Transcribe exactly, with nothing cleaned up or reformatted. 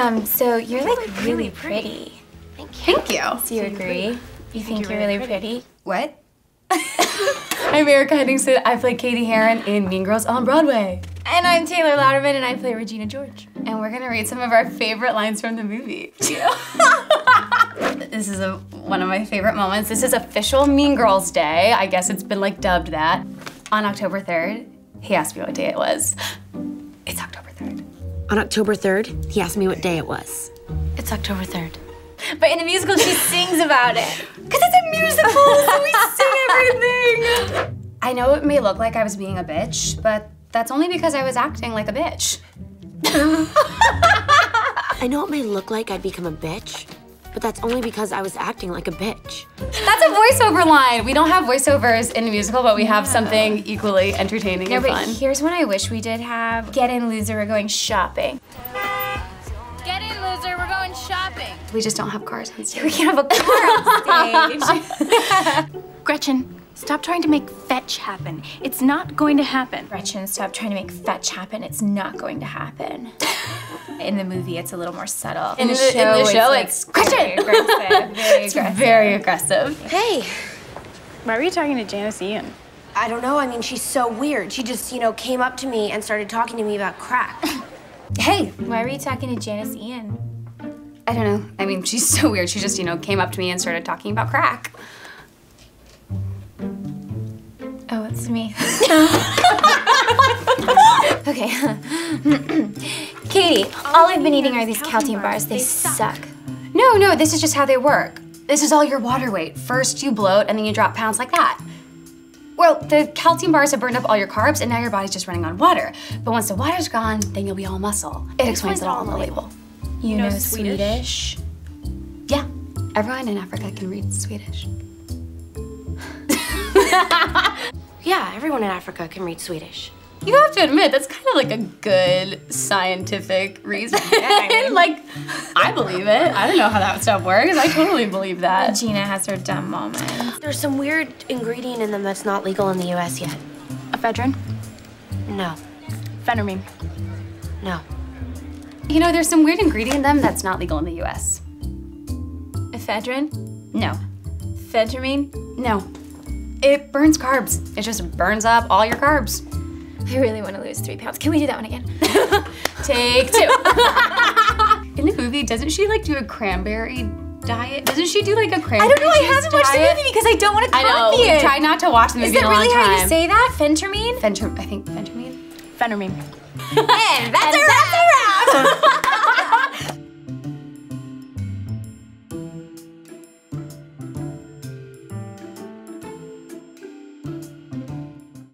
Um, so you're like really, really pretty. pretty. Thank you. Thank you. Do you so agree? You, you think, think you're, you're really, really pretty? pretty? What? I'm Erika Henningsen. I play Cady Heron in Mean Girls on Broadway. And I'm Taylor Louderman, and I play Regina George. And we're gonna read some of our favorite lines from the movie. This is a, one of my favorite moments. This is official Mean Girls Day. I guess it's been like dubbed that. On October third, he asked me what day it was. It's October third. On October third, he asked me what day it was. It's October third. But in the musical, she sings about it. Because it's a musical, so we sing everything. I know it may look like I was being a bitch, but that's only because I was acting like a bitch. I know it may look like I'd become a bitch, but that's only because I was acting like a bitch. That's a voiceover line. We don't have voiceovers in the musical, but we have no. something equally entertaining no, and but fun. Here's what I wish we did have. Get in, loser, we're going shopping. Get in, loser, we're going shopping. We just don't have cars on stage. We can't have a car on stage. Gretchen, stop trying to make fetch happen. It's not going to happen. Gretchen, stop trying to make fetch happen. It's not going to happen. In the movie, it's a little more subtle. In the, the show, in the show it's, like, it's very aggressive. Very it's aggressive. Very aggressive. Hey, why were you talking to Janis Ian? I don't know. I mean, she's so weird. She just, you know, came up to me and started talking to me about crack. Hey, why were you talking to Janis Ian? I don't know. I mean, she's so weird. She just, you know, came up to me and started talking about crack. Oh, it's me. Okay. Katie, all I've been eating are these calcium bars. They suck. No, no, this is just how they work. This is all your water weight. First you bloat, and then you drop pounds like that. Well, the calcium bars have burned up all your carbs, and now your body's just running on water. But once the water's gone, then you'll be all muscle. It explains it all on the label. You know Swedish? Yeah, everyone in Africa can read Swedish. Yeah, everyone in Africa can read Swedish. You have to admit, that's kind of like a good scientific reason. Yeah, I mean, like, I believe it. I don't know how that stuff works. I totally believe that. Gina has her dumb moment. There's some weird ingredient in them that's not legal in the U S yet. Ephedrine? No. Phentermine? No. You know, there's some weird ingredient in them that's not legal in the U S Ephedrine? No. Phentermine? No. It burns carbs. It just burns up all your carbs. I really want to lose three pounds. Can we do that one again? Take two. In the movie, doesn't she like do a cranberry diet? Doesn't she do like a cranberry diet? I don't know. I haven't watched the movie because I don't want to copy it. I know. We've tried not to watch the movie in a long time. Is that really how you say that? Phentermine? Phentermine. I think Phentermine. Phentermine. And that's a wrap.